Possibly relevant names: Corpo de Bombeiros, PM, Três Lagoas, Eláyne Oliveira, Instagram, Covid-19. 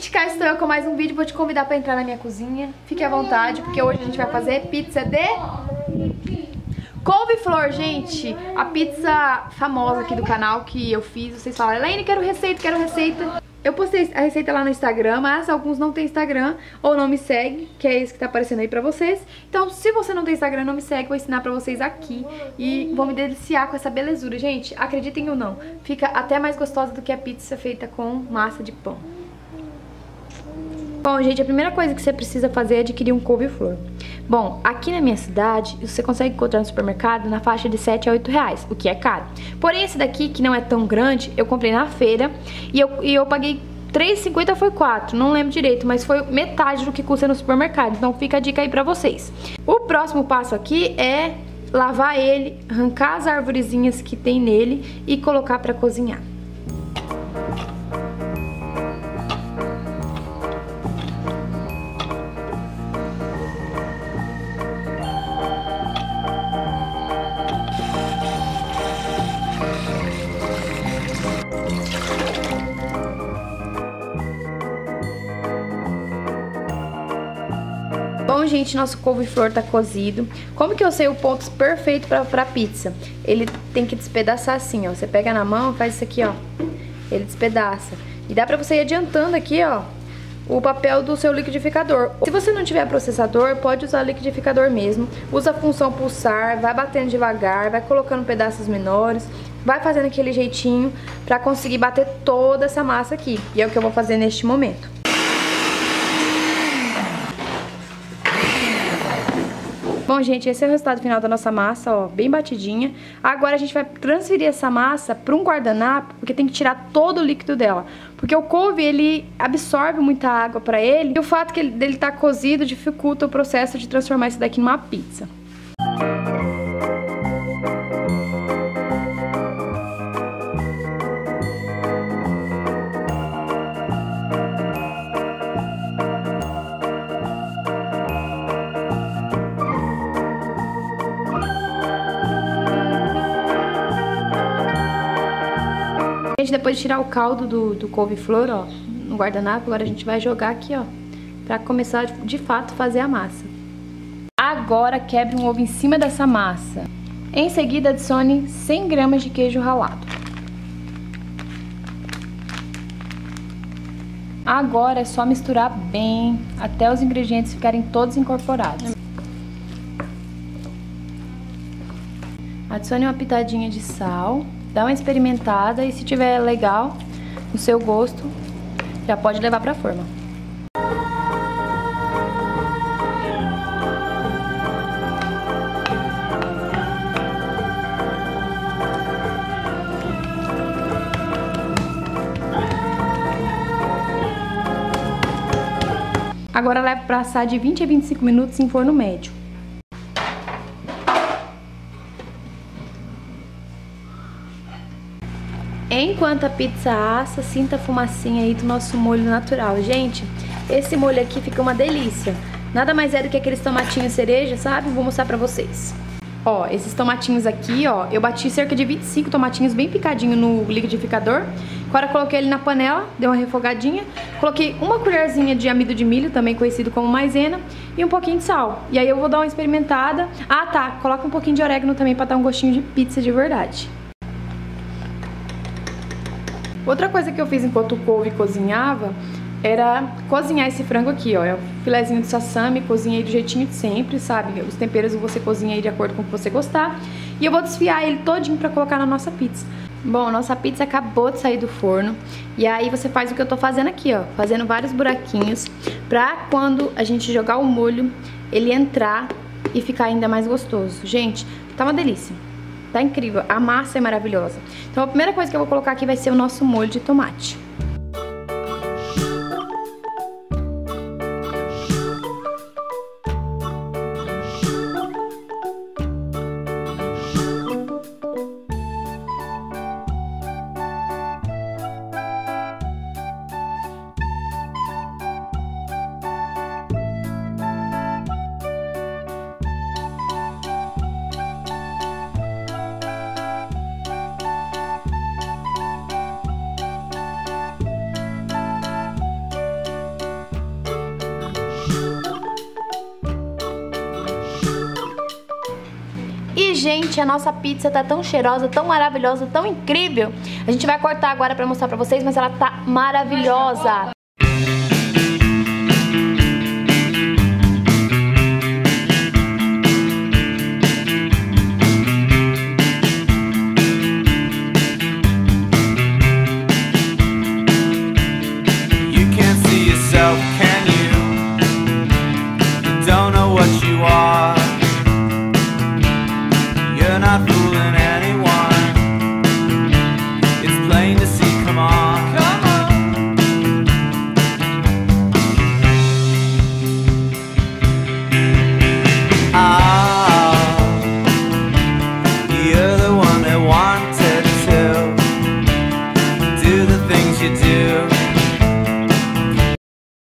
gente, cá estou eu com mais um vídeo. Vou te convidar pra entrar na minha cozinha. Fique à vontade, porque hoje a gente vai fazer pizza de couve-flor, gente. A pizza famosa aqui do canal que eu fiz. Vocês falam, Eláyne, quero receita, quero receita. Eu postei a receita lá no Instagram, mas alguns não tem Instagram ou não me segue, que é esse que tá aparecendo aí pra vocês. Então, se você não tem Instagram, não me segue, vou ensinar pra vocês aqui e vou me deliciar com essa belezura. Gente, acreditem ou não, fica até mais gostosa do que a pizza feita com massa de pão. Bom, gente, a primeira coisa que você precisa fazer é adquirir um couve-flor. Bom, aqui na minha cidade, você consegue encontrar no supermercado na faixa de 7 a 8 reais, o que é caro. Porém, esse daqui, que não é tão grande, eu comprei na feira e eu paguei R$3,50 ou foi 4, não lembro direito, mas foi metade do que custa no supermercado. Então fica a dica aí pra vocês. O próximo passo aqui é lavar ele, arrancar as arvorezinhas que tem nele e colocar pra cozinhar. Bom, gente, nosso couve-flor tá cozido. Como que eu sei o ponto perfeito pra pizza? Ele tem que despedaçar assim, ó. Você pega na mão, faz isso aqui, ó. Ele despedaça. E dá pra você ir adiantando aqui, ó, o papel do seu liquidificador. Se você não tiver processador, pode usar liquidificador mesmo. Usa a função pulsar, vai batendo devagar, vai colocando pedaços menores. Vai fazendo aquele jeitinho pra conseguir bater toda essa massa aqui. E é o que eu vou fazer neste momento. Bom, gente, esse é o resultado final da nossa massa, ó, bem batidinha. Agora a gente vai transferir essa massa para um guardanapo, porque tem que tirar todo o líquido dela. Porque o couve, ele absorve muita água para ele, e o fato que dele tá cozido dificulta o processo de transformar isso daqui numa pizza. Gente, depois de tirar o caldo do couve-flor, ó, no guardanapo, agora a gente vai jogar aqui, ó, pra começar de fato fazer a massa. Agora quebre um ovo em cima dessa massa. Em seguida adicione 100 gramas de queijo ralado. Agora é só misturar bem até os ingredientes ficarem todos incorporados. Adicione uma pitadinha de sal. Dá uma experimentada e se tiver legal, no seu gosto, já pode levar pra forma. Agora leva pra assar de 20 a 25 minutos em forno médio. Enquanto a pizza assa, sinta a fumacinha aí do nosso molho natural. Gente, esse molho aqui fica uma delícia. Nada mais é do que aqueles tomatinhos cereja, sabe? Vou mostrar pra vocês. Ó, esses tomatinhos aqui, ó, eu bati cerca de 25 tomatinhos bem picadinho no liquidificador. Agora coloquei ele na panela, deu uma refogadinha. Coloquei uma colherzinha de amido de milho, também conhecido como maisena, e um pouquinho de sal. E aí eu vou dar uma experimentada. Ah, tá, coloca um pouquinho de orégano também pra dar um gostinho de pizza de verdade. Outra coisa que eu fiz enquanto o couve cozinhava era cozinhar esse frango aqui, ó. É o filézinho de sassami, cozinhei do jeitinho de sempre, sabe? Os temperos você cozinha aí de acordo com o que você gostar. E eu vou desfiar ele todinho pra colocar na nossa pizza. Bom, nossa pizza acabou de sair do forno. E aí você faz o que eu tô fazendo aqui, ó. Fazendo vários buraquinhos pra quando a gente jogar o molho, ele entrar e ficar ainda mais gostoso. Gente, tá uma delícia. Tá incrível, a massa é maravilhosa. Então a primeira coisa que eu vou colocar aqui vai ser o nosso molho de tomate. gente, a nossa pizza tá tão cheirosa, tão maravilhosa, tão incrível. A gente vai cortar agora pra mostrar pra vocês, mas ela tá maravilhosa.